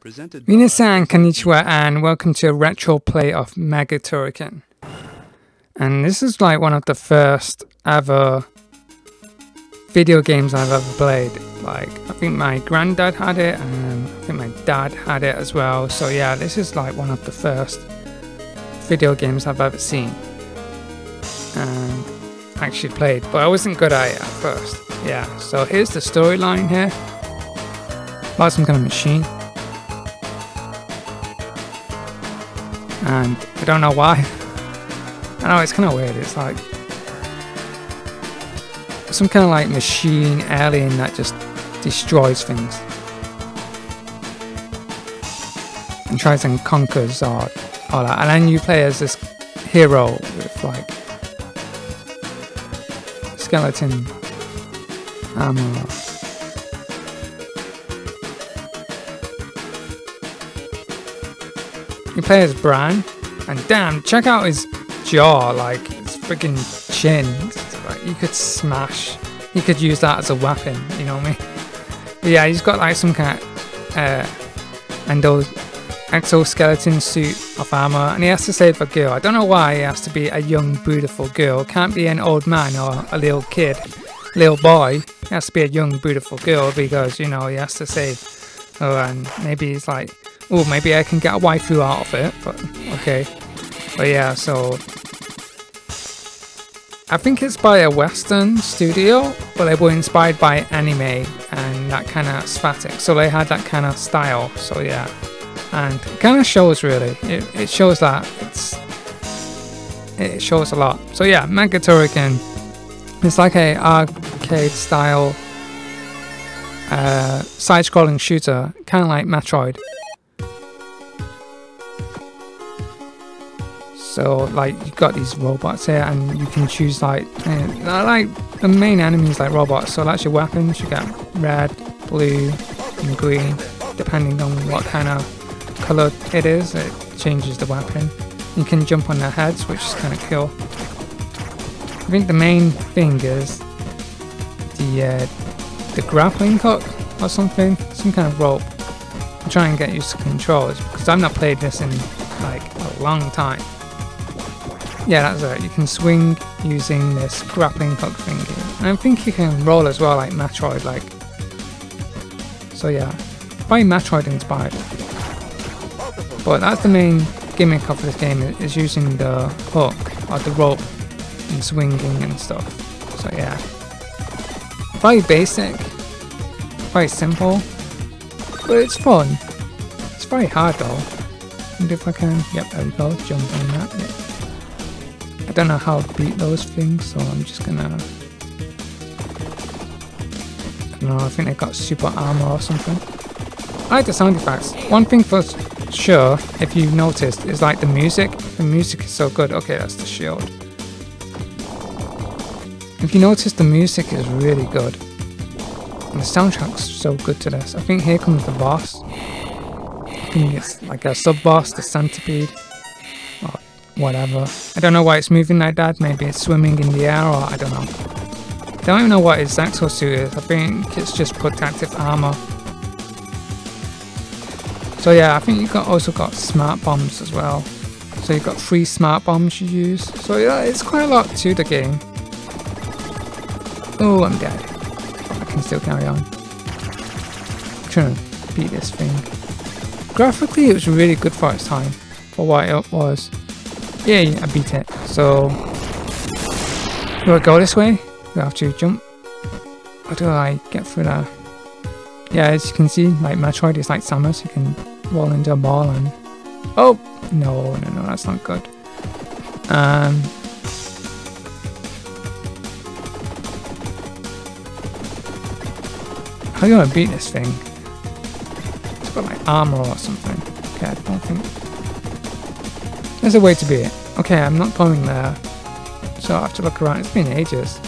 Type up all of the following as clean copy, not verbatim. Minasan, konnichiwa, and welcome to a retro play of Mega Turrican. And this is like one of the first ever video games I've ever played. Like, I think my granddad had it, and I think my dad had it as well. So yeah, this is like one of the first video games I've ever seen and actually played. But I wasn't good at it at first. Yeah, so here's the storyline here. About some kind of machine. And I don't know why. I know it's kind of weird. It's like some kind of like machine alien that just destroys things and tries and conquers all that. And then you play as this hero with like skeleton armor. You play as Bran, and damn, check out his jaw, like his freaking chin. Like, you could smash. You could use that as a weapon, you know what I mean? But yeah, he's got like some kind of exoskeleton suit of armor, and he has to save a girl. I don't know why he has to be a young, beautiful girl. Can't be an old man or a little kid, little boy. He has to be a young, beautiful girl because, you know, he has to save her, and maybe he's like, oh, maybe I can get a waifu out of it, but okay. But yeah, so I think it's by a Western studio, but they were inspired by anime and that kind of aesthetic, so they had that kind of style. So yeah, and it kind of shows really. It shows that it shows a lot. So yeah, Mega Turrican. It's like a arcade style side-scrolling shooter, kind of like Metroid. So like you got these robots here, and you can choose like the main enemies like robots. So that's your weapons. You get red, blue, and green, depending on what kind of color it is. It changes the weapon. You can jump on their heads, which is kind of cool. I think the main thing is the grappling hook or something, some kind of rope. I'm trying to get used to controls because I've not played this in like a long time. Yeah, that's it. You can swing using this grappling hook thingy. And I think you can roll as well, like Metroid. Like, so yeah, by Metroid inspired. But that's the main gimmick of this game, is using the hook or the rope and swinging and stuff. So yeah, very basic, very simple, but it's fun. It's very hard though. And if I can, yep, there we go. Jump on that. Yep. I don't know how to beat those things, so I'm just gonna... I don't know, I think they got super armor or something. I like the sound effects. One thing for sure, if you've noticed, is like the music. The music is so good. Okay, that's the shield. If you notice, the music is really good. And the soundtrack's so good to this. I think here comes the boss. I think it's like a sub-boss, the centipede. Whatever. I don't know why it's moving like that. Maybe it's swimming in the air, or I don't know. I don't even know what his exosuit is. I think it's just protective armor. So yeah, I think you've also got smart bombs as well. So you've got 3 smart bombs you use. So yeah, it's quite a lot to the game. Oh, I'm dead. I can still carry on. I'm trying to beat this thing. Graphically, it was really good for its time, for what it was. Yay, I beat it. So, do I go this way? Do I have to jump? Or do I get through there? Yeah, as you can see, like Metroid is like Samus. You can roll into a ball and... Oh! No, that's not good. How do I beat this thing? It's got like armor or something. Okay, I don't think... There's a way to beat it. Okay, I'm not going there. So I have to look around. It's been ages.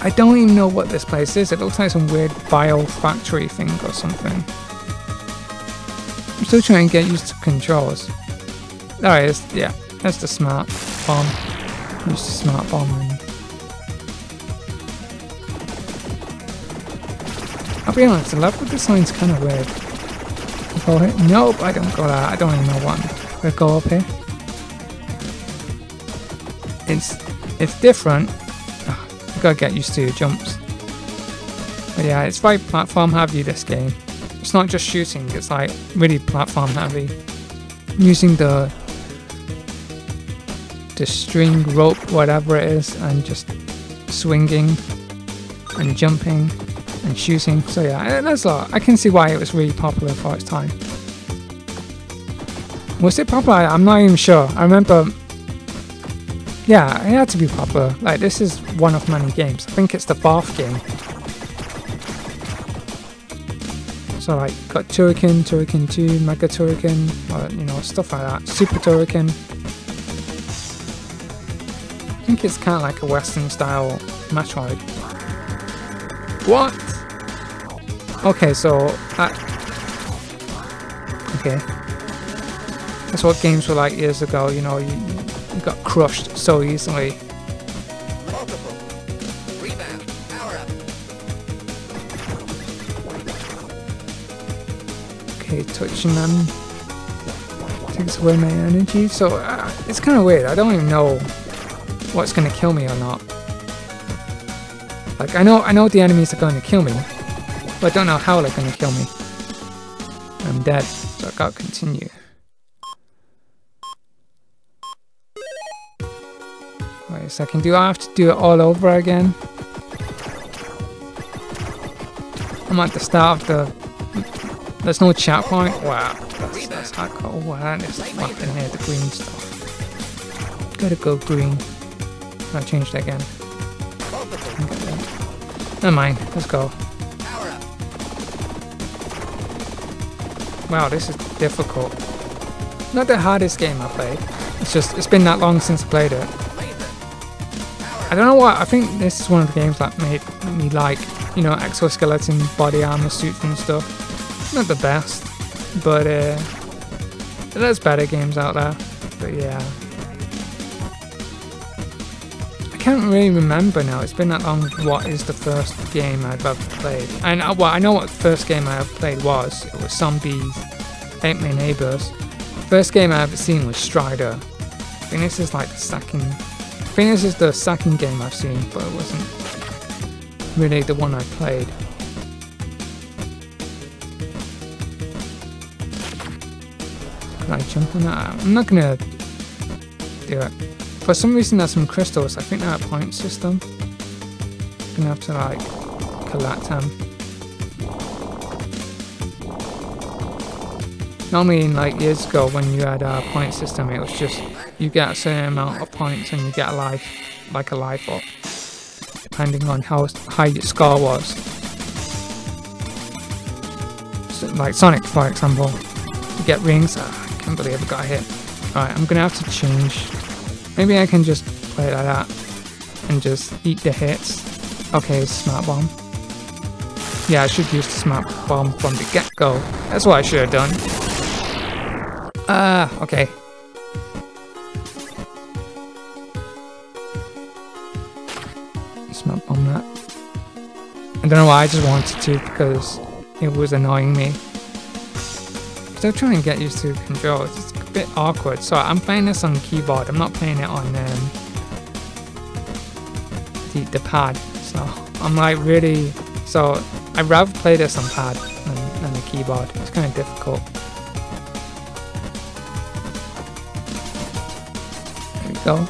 I don't even know what this place is. It looks like some weird bio factory thing or something. I'm still trying to get used to controls. There it is. Yeah, that's the smart bomb. Use the smart bomb. I'll be honest, the level design's kind of weird. for it. Nope, I don't go that. I don't even know what I'm gonna go up here. It's different. Oh, I've got to get used to the jumps. But yeah, it's very platform heavy, this game. It's not just shooting, it's like really platform heavy. Using the string rope, whatever it is, and just swinging and jumping and shooting. So yeah, that's a lot. I can see why it was really popular for its time. Was it popular? I'm not even sure. I remember, yeah, it had to be popular. Like, this is one of many games. I think it's the bath game. So like, got Turrican, Turrican 2, Mega Turrican, or, you know, stuff like that. Super Turrican. I think it's kind of like a Western style Metroid. What? Okay, so okay, that's what games were like years ago. You know, you got crushed so easily. Rebound, power up. Okay, touching them takes away my energy. So it's kind of weird. I don't even know what's gonna kill me or not. Like, I know the enemies are gonna kill me, but I don't know how they're gonna kill me. I'm dead, so I gotta continue. Wait a second, do I have to do it all over again? I'm at the start of the... There's no chat point? Wow, that's hardcore. Wow, that is fucking near the green stuff. Gotta go green. I changed again. Never mind, let's go. Wow, this is difficult. Not the hardest game I played. It's just, it's been that long since I played it. I don't know why, I think this is one of the games that made me like, you know, exoskeleton, body armor, suits and stuff. Not the best, but there's better games out there. But yeah. I can't really remember now, it's been that long. What is the first game I've ever played? And well, I know what the first game I ever played was. It was Zombies Ain't My Neighbours. First game I ever seen was Strider. I think this is like the second. I think this is the second game I've seen, but it wasn't really the one I played. Can I jump on that? I'm not gonna do it. For some reason there's some crystals, I think they're a point system. I'm gonna have to like, collect them. Normally in like years ago when you had a point system, it was just, you get a certain amount of points and you get a life, like a life up, depending on how high your score was. So, like Sonic for example, you get rings. I can't believe I got hit. Alright, I'm gonna have to change. Maybe I can just play like that and just eat the hits. Okay, smart bomb. Yeah, I should use the smart bomb from the get-go. That's what I should have done. Okay. Smart bomb that. I don't know why I just wanted to, because it was annoying me. Still trying to get used to controls. It's a bit awkward. So I'm playing this on keyboard. I'm not playing it on the pad. So I'm like really. So I'd rather play this on pad than the keyboard. It's kind of difficult. There we go.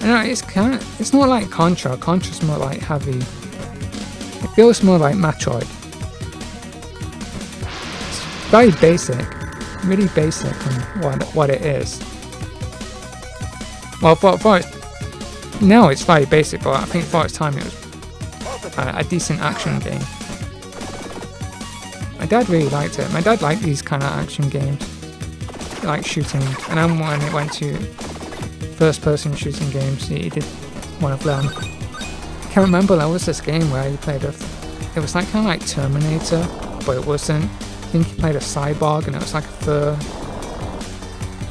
You know, it's kind of, it's not like Contra. Contra's more like heavy. It feels more like Metroid. It's very basic, really basic in what it is. Well, now it's very basic, but I think for its time it was a decent action game. My dad really liked it. My dad liked these kind of action games, like shooting. And then when it went to first-person shooting games, he did one of them. I can't remember, there was this game where you played a... It was like kind of like Terminator, but it wasn't. I think you played a cyborg, and it was like a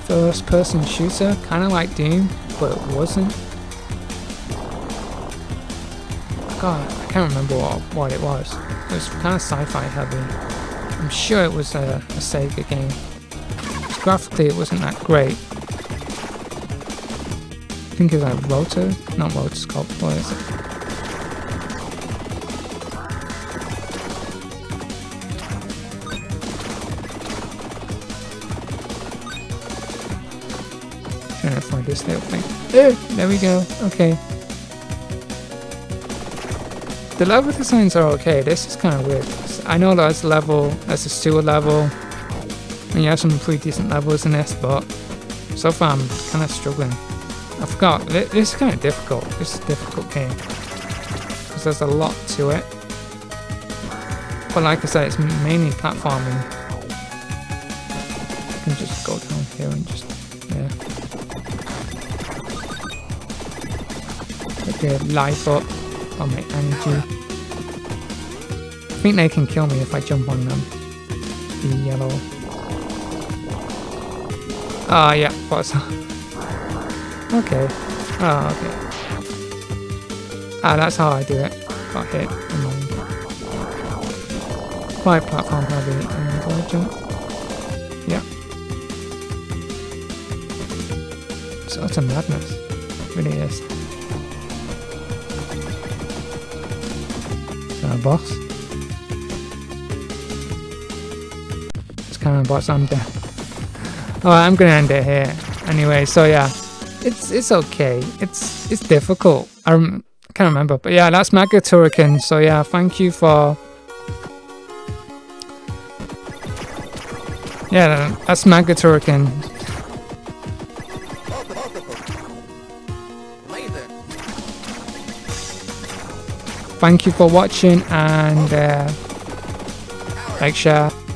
first-person shooter, kind of like Doom, but it wasn't. God, I can't remember what it was. It was kind of sci-fi heavy. I'm sure it was a Sega game. Graphically, it wasn't that great. I think it was like rotor, not rotor sculpt, what is it? I'm trying to find this little thing. There we go. Okay. The level designs are okay. This is kind of weird. I know there's a level, there's a sewer level, and you have some pretty decent levels in this, but so far I'm kind of struggling. I forgot. This is kind of difficult. This is a difficult game because there's a lot to it. But like I said, it's mainly platforming. You can just go down here and just get the life up on my energy. I think they can kill me if I jump on them. The yellow. Ah, yeah, what's that? Okay. Ah, okay. Ah, that's how I do it. Got hit. And then quite platform heavy. And then do I jump? Yeah. So it's a madness. It really is. Boss. It's kind of a boss. I'm dead. Alright, I'm gonna end it here. Anyway, so yeah, it's okay. It's difficult. I can't remember, but yeah, that's Mega Turrican. So yeah, thank you for. Yeah, that's Mega Turrican. Thank you for watching, and like, share.